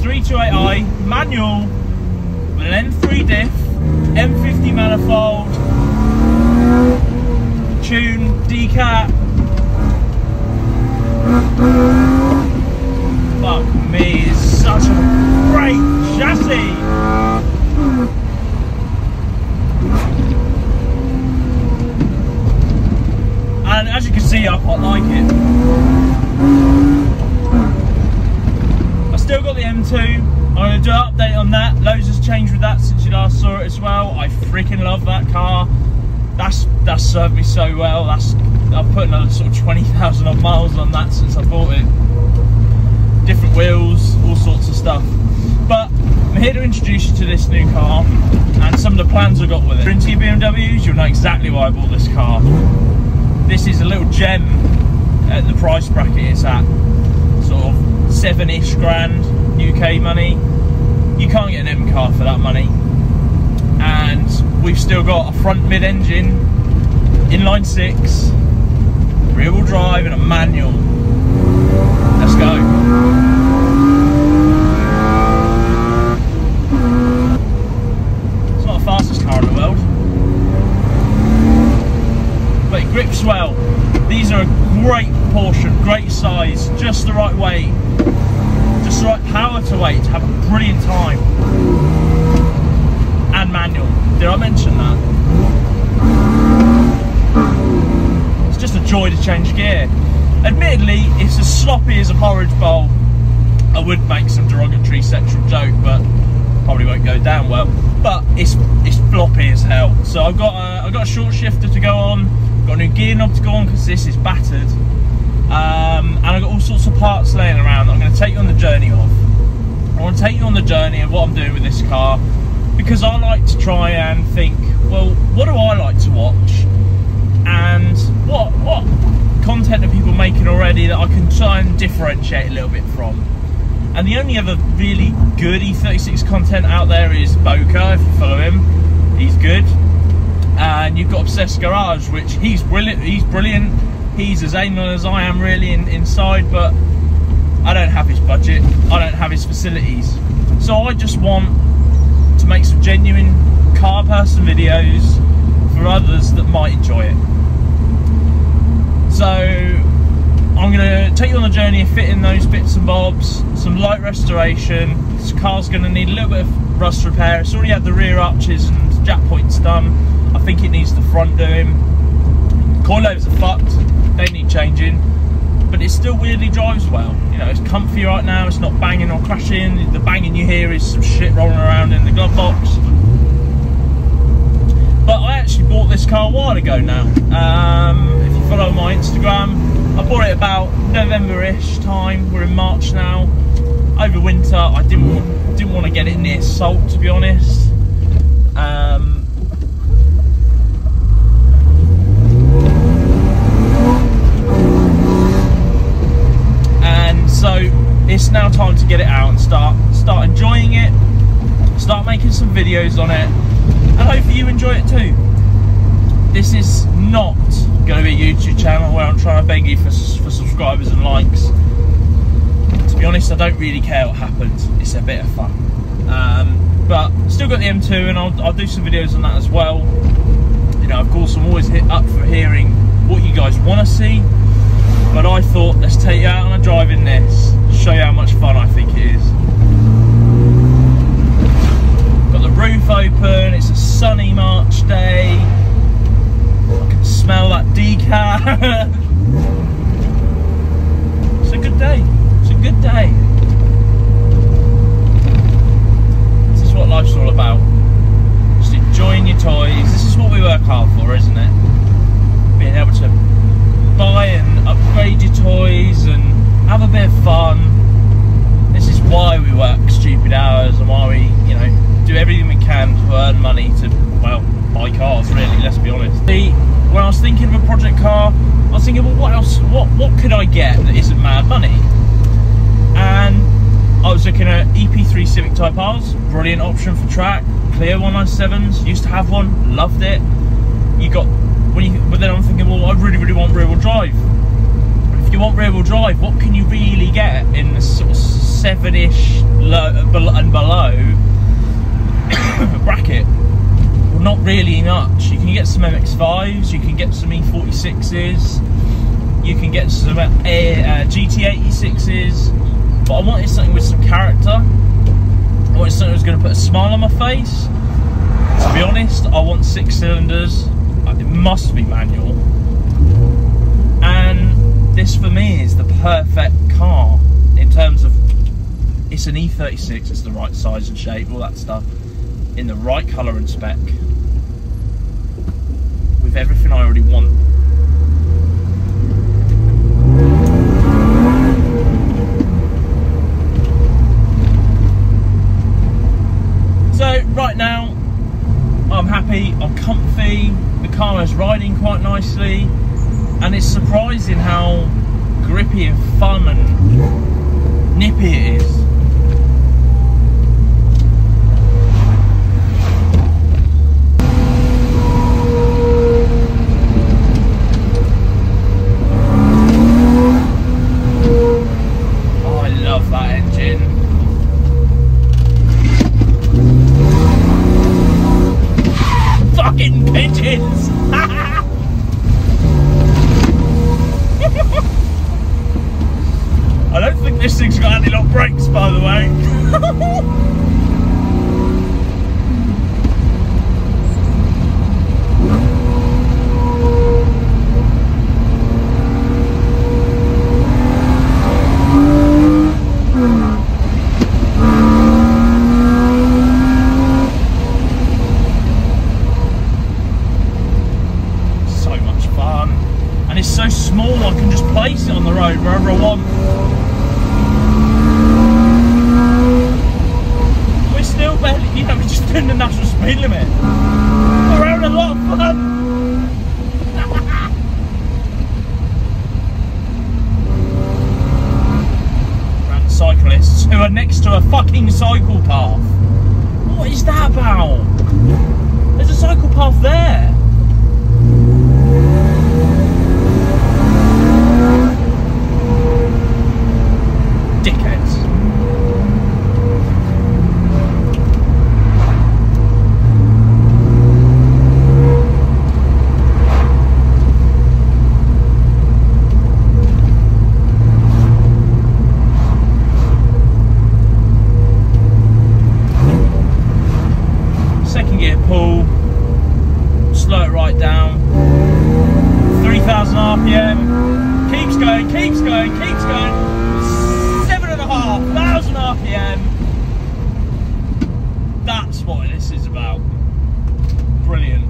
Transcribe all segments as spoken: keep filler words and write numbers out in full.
three twenty-eight i manual with an M three diff, M fifty manifold, tune decat. Fuck me, it's such a great chassis, and as you can see, I quite like it. Still got the M two. I'm going to do an update on that. Loads has changed with that since you last saw it as well. I freaking love that car. That's that's served me so well. That's I've put another sort of twenty thousand odd miles on that since I bought it. Different wheels, all sorts of stuff. But I'm here to introduce you to this new car and some of the plans I got with it. If you're into your B M Ws, you'll know exactly why I bought this car. This is a little gem at the price bracket it's at. Sort of seven-ish grand U K money. You can't get an M car for that money, and we've still got a front mid-engine, inline six, rear-wheel drive, and a manual. Let's go. It's not the fastest car in the world, but it grips well. These are a great portion, great size, just the right weight. Just the right power to weight to have a brilliant time. And manual. Did I mention that? It's just a joy to change gear. Admittedly, it's as sloppy as a porridge bowl. I would make some derogatory sexual joke, but probably won't go down well. But it's it's floppy as hell. So I've got a, I've got a short shifter to go on. I've got a new gear knob to go on because this is battered. Um, and I've got all sorts of parts laying around that I'm going to take you on the journey of. I want to take you on the journey of what I'm doing with this car, because I like to try and think, well, what do I like to watch, and what what content are people making already that I can try and differentiate a little bit from. And the only other really good E thirty-six content out there is Boca. If you follow him, he's good. And you've got Obsessed Garage, which he's brilliant. He's brilliant. He's as anal as I am really in, inside, but I don't have his budget, I don't have his facilities. So I just want to make some genuine car person videos for others that might enjoy it. So I'm going to take you on the journey of fitting those bits and bobs, some light restoration. This car's going to need a little bit of rust repair. It's already had the rear arches and jack points done. I think it needs the front doing. Coilovers are fucked, they need changing, but it still weirdly drives well. You know, it's comfy right now, it's not banging or crashing. The banging you hear is some shit rolling around in the glove box. But I actually bought this car a while ago now. Um, if you follow my Instagram, I bought it about November-ish time. We're in March now. Over winter, I didn't want, didn't want to get it near salt, to be honest. Um, So it's now time to get it out and start start enjoying it, start making some videos on it, and hopefully you enjoy it too. This is not going to be a YouTube channel where I'm trying to beg you for, for subscribers and likes. To be honest, I don't really care what happens, it's a bit of fun. Um, but still got the M two, and I'll, I'll do some videos on that as well. You know, of course I'm always hit up for hearing what you guys want to see. But I thought, let's take you out on a drive in this, show you how much fun I think it is. Got the roof open, it's a sunny March day. I can smell that decal. It's a good day, it's a good day. This is what life's all about. Just enjoying your toys. This is what we work hard for, isn't it? Being able to buy and upgrade your toys and have a bit of fun. This is why we work stupid hours and why we, you know, do everything we can to earn money to, well, buy cars, really, let's be honest. See, when I was thinking of a project car, I was thinking, well, what else, what, what could I get that isn't mad money? And I was looking at E P three Civic Type R's, brilliant option for track. Clio one ninety-sevens, used to have one, loved it. You got When you, but then I'm thinking, well, I really, really want rear-wheel drive. If you want rear-wheel drive, what can you really get in the sort of seven-ish and below bracket? Well, not really much. You can get some M X fives, you can get some E forty-sixes, you can get some uh, uh, G T eighty-sixes, but I wanted something with some character. I wanted something that was going to put a smile on my face. To be honest, I want six cylinders. It must be manual, and this for me is the perfect car in terms of it's an E thirty-six, it's the right size and shape, all that stuff, in the right colour and spec, with everything I already want. So right now I'm happy, I'm comfy, the car is riding quite nicely, and it's surprising how grippy and fun and nippy it is. Oh, I love that engine. Fucking pigeons! I don't think this thing's got anti-lock brakes, by the way. So much fun. And it's so small, I can just place it on the road wherever I want. Still barely, you know, we're just doing the national speed limit. We're having a lot of fun. Around cyclists who are next to a fucking cycle path. What is that about? There's a cycle path there. keeps going, keeps going. Seven and a half thousand R P M. That's what this is about. Brilliant.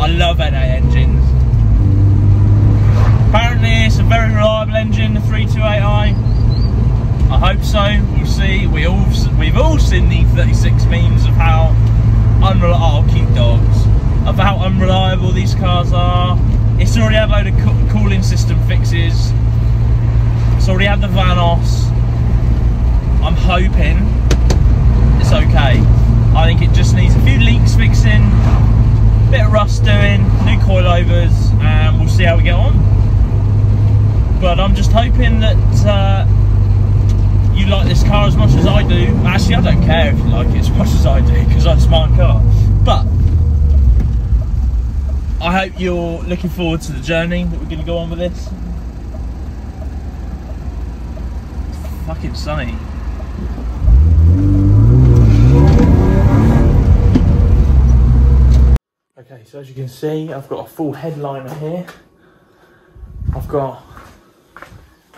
I love N A engines. Apparently it's a very reliable engine, the three twenty-eight i. I hope so. We'll see. We all we've all seen the E thirty-six memes of how unreliable, oh, cute dogs, of how unreliable these cars are. It's already had a load of cooling system fixes. It's already had the VANOS. I'm hoping it's okay. I think it just needs a few leaks fixing, a bit of rust doing, new coilovers, and we'll see how we get on. But I'm just hoping that. Uh, you like this car as much as I do. Actually, I don't care if you like it as much as I do, because I just my car. But I hope you're looking forward to the journey that we're going to go on with this. It's fucking sunny. Okay, so as you can see, I've got a full headliner here. I've got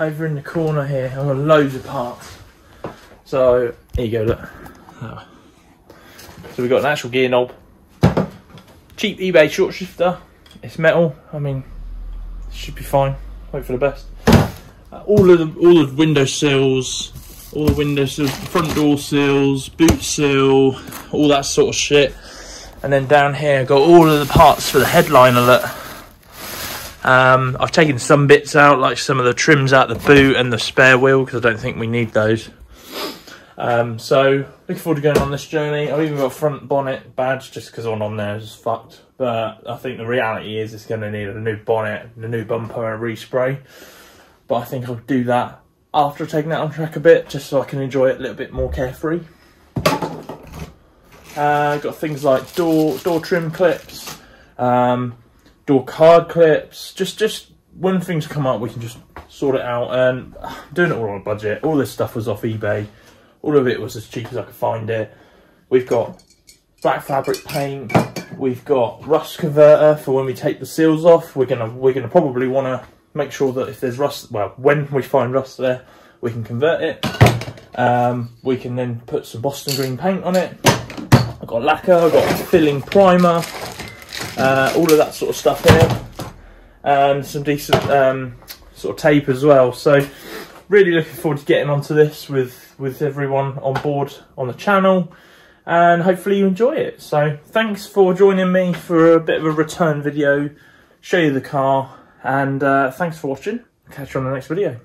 over in the corner here, I've got loads of parts. So, here you go, look. Oh. So we've got an actual gear knob. Cheap eBay short shifter. It's metal, I mean, it should be fine. Hope for the best. Uh, all of the all the window sills, all the window sills, front door sills, boot seal, all that sort of shit. And then down here, I've got all of the parts for the headliner, look. Um, I've taken some bits out, like some of the trims out the boot and the spare wheel, because I don't think we need those. Um, so, looking forward to going on this journey. I've even got a front bonnet badge, just because one on there is fucked. But I think the reality is it's going to need a new bonnet, a new bumper and a respray. But I think I'll do that after taking that on track a bit, just so I can enjoy it a little bit more carefree. Uh, got things like door, door trim clips. Um... Door card clips, just just when things come up, we can just sort it out. And uh, doing it all on a budget. All this stuff was off eBay. All of it was as cheap as I could find it. We've got black fabric paint. We've got rust converter for when we take the seals off. We're gonna we're gonna probably want to make sure that if there's rust, well, when we find rust there, we can convert it. Um, we can then put some Boston green paint on it. I've got lacquer. I've got filling primer. Uh, all of that sort of stuff here, and some decent um, sort of tape as well. So really looking forward to getting onto this with with everyone on board on the channel, and hopefully you enjoy it. So thanks for joining me for a bit of a return video, show you the car, and uh, thanks for watching. I'll catch you on the next video.